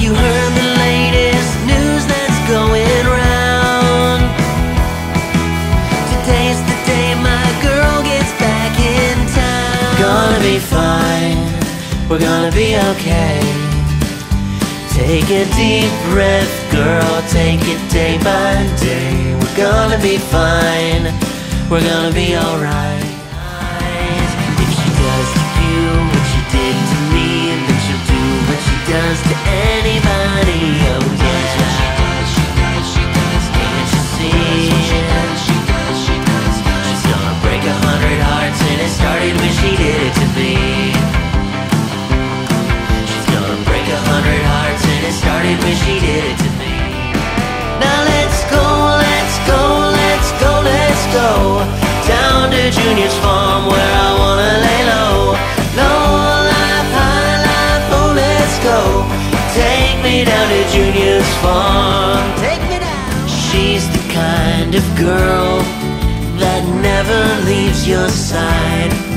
you heard the latest news that's going round? Today's the day my girl gets back in town. We're gonna be fine, we're gonna be okay. Take a deep breath, girl, take it day by day. We're gonna be fine, we're gonna be alright. If she does to you what she did to me, and then she'll do what she does to anybody. Oh yeah, can't you see? She's gonna break 100 hearts, and it started when she did it to me. She's gonna break 100 hearts, and it started when she did it to me. Now let's go, let's go, let's go, let's go down to Junior's farm where I wanna lay low. Low life, high life, oh let's go. Take me down to Junior's farm. Take me down. She's the kind of girl that never leaves your side.